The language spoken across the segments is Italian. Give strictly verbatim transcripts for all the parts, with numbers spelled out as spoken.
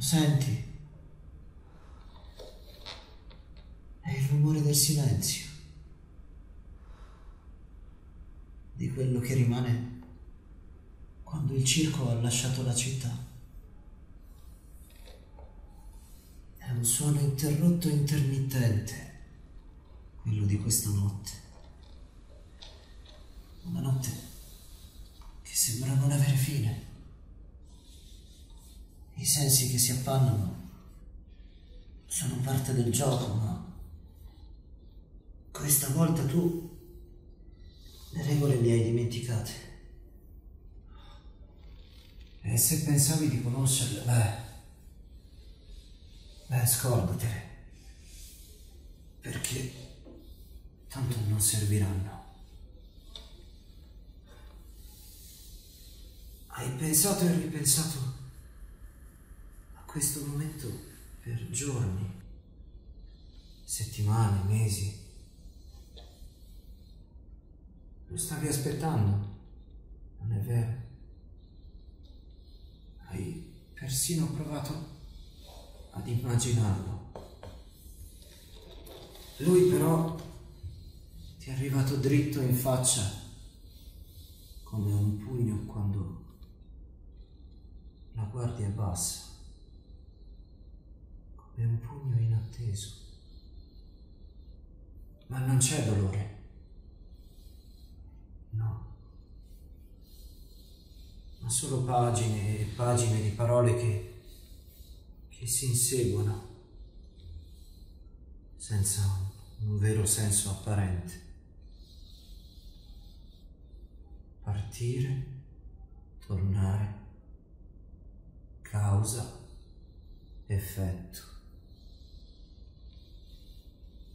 Lo senti? È il rumore del silenzio, di quello che rimane quando il circo ha lasciato la città. È un suono interrotto e intermittente, quello di questa notte. Una notte che sembra non avere fine. I sensi che si appannano sono parte del gioco, ma questa volta tu le regole le hai dimenticate. E se pensavi di conoscerle, beh... Beh, scordatele, perché tanto non serviranno. Hai pensato e ripensato a questo momento per giorni, settimane, mesi. Lo stavi aspettando, non è vero? Hai persino provato ad immaginarlo. Lui però ti è arrivato dritto in faccia come un pugno quando la guardia è bassa, come un pugno inatteso. Ma non c'è dolore. No. Ma solo pagine e pagine di parole che che si inseguono senza un vero senso apparente. Partire, tornare, causa, effetto.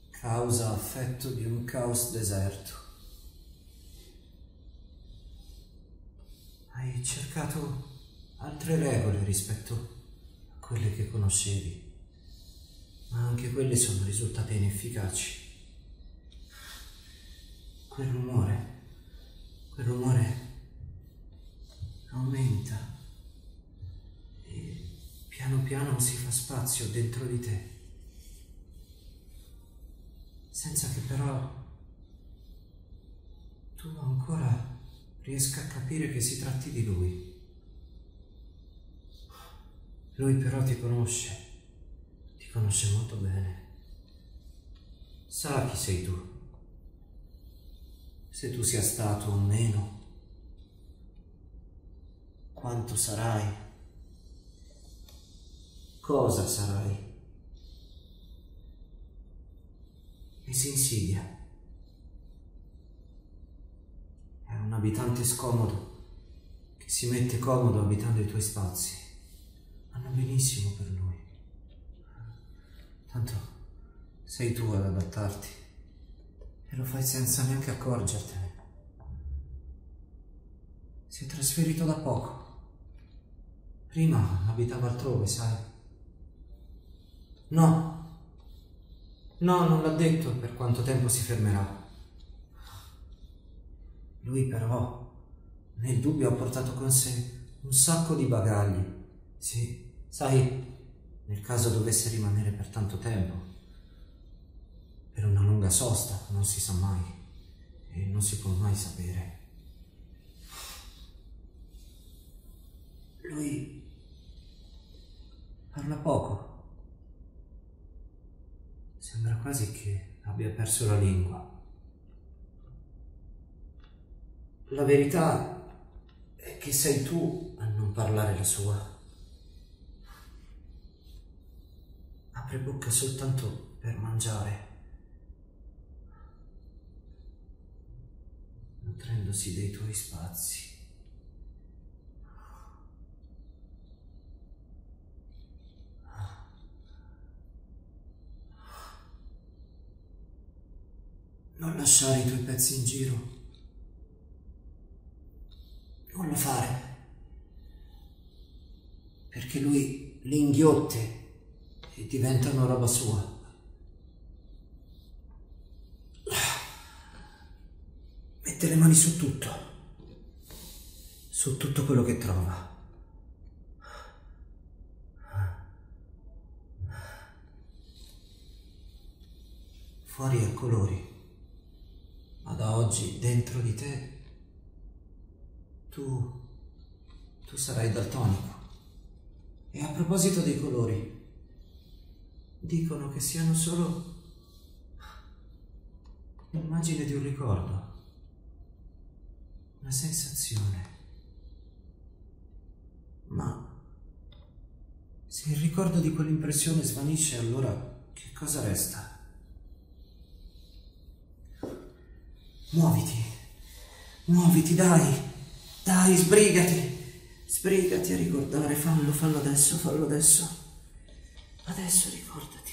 Causa, affetto di un caos deserto. Hai cercato altre regole rispetto quelle che conoscevi, ma anche quelle sono risultate inefficaci. Quel rumore, quel rumore aumenta e piano piano si fa spazio dentro di te, senza che però tu ancora riesca a capire che si tratti di lui. Lui però ti conosce, ti conosce molto bene, sa chi sei tu, se tu sia stato o meno, quanto sarai, cosa sarai, e si insidia. È un abitante scomodo che si mette comodo abitando i tuoi spazi. Vanno benissimo per lui. Tanto sei tu ad adattarti e lo fai senza neanche accorgertene. Si è trasferito da poco. Prima abitava altrove, sai? No, no, non l'ha detto per quanto tempo si fermerà. Lui però, nel dubbio, ha portato con sé un sacco di bagagli. Sì, sai, nel caso dovesse rimanere per tanto tempo, per una lunga sosta, non si sa mai e non si può mai sapere. Lui parla poco, sembra quasi che abbia perso la lingua. La verità è che sei tu a non parlare la sua. Apre bocca soltanto per mangiare, nutrendosi dei tuoi spazi. Non lasciare i tuoi pezzi in giro, non lo fare, perché lui li inghiotte e diventano roba sua. Mette le mani su tutto, su tutto quello che trova. fuori a colori, ma da oggi dentro di te tu, tu sarai daltonico. E a proposito dei colori, dicono che siano solo l'immagine di un ricordo, una sensazione. Ma se il ricordo di quell'impressione svanisce, allora che cosa resta? Muoviti, muoviti, dai, dai, sbrigati, sbrigati a ricordare, fallo, fallo adesso, fallo adesso, adesso ricordati,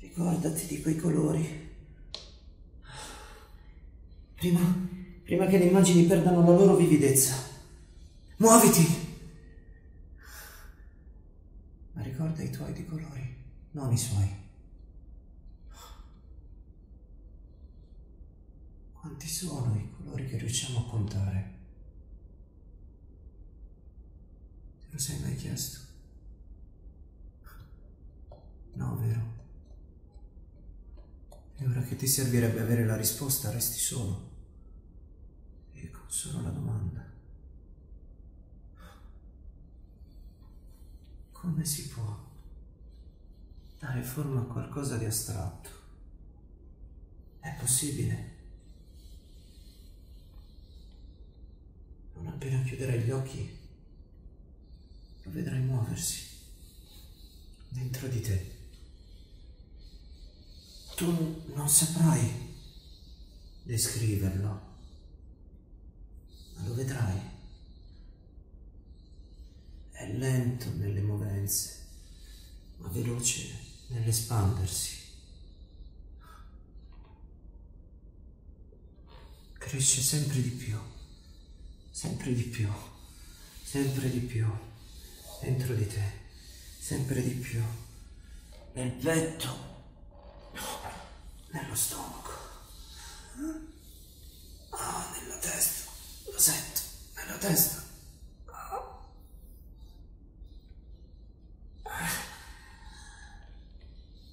ricordati di quei colori. Prima, prima che le immagini perdano la loro vividezza, muoviti! Ma ricorda i tuoi di colori, non i suoi. Quanti sono i colori che riusciamo a contare? Te lo sei mai chiesto? No, vero? E ora che ti servirebbe avere la risposta, resti solo. E con solo la domanda: come si può dare forma a qualcosa di astratto? È possibile? Non appena chiuderai gli occhi, lo vedrai muoversi dentro di te. Tu non saprai descriverlo, ma lo vedrai. È lento nelle movenze, ma veloce nell'espandersi. Cresce sempre di più, sempre di più, sempre di più, dentro di te, sempre di più, nel petto, nello stomaco, ah, nella testa, lo sento, nella testa, ah. Ah.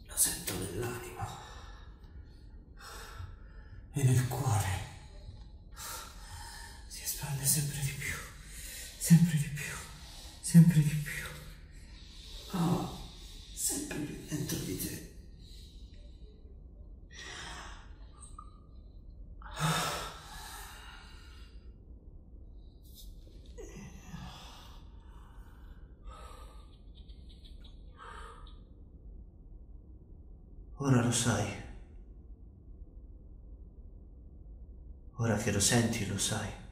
Lo sento nell'anima e nel cuore, si espande sempre di più, sempre di più, sempre di più, ah, sempre più dentro di te. Ora lo sai, ora che lo senti lo sai.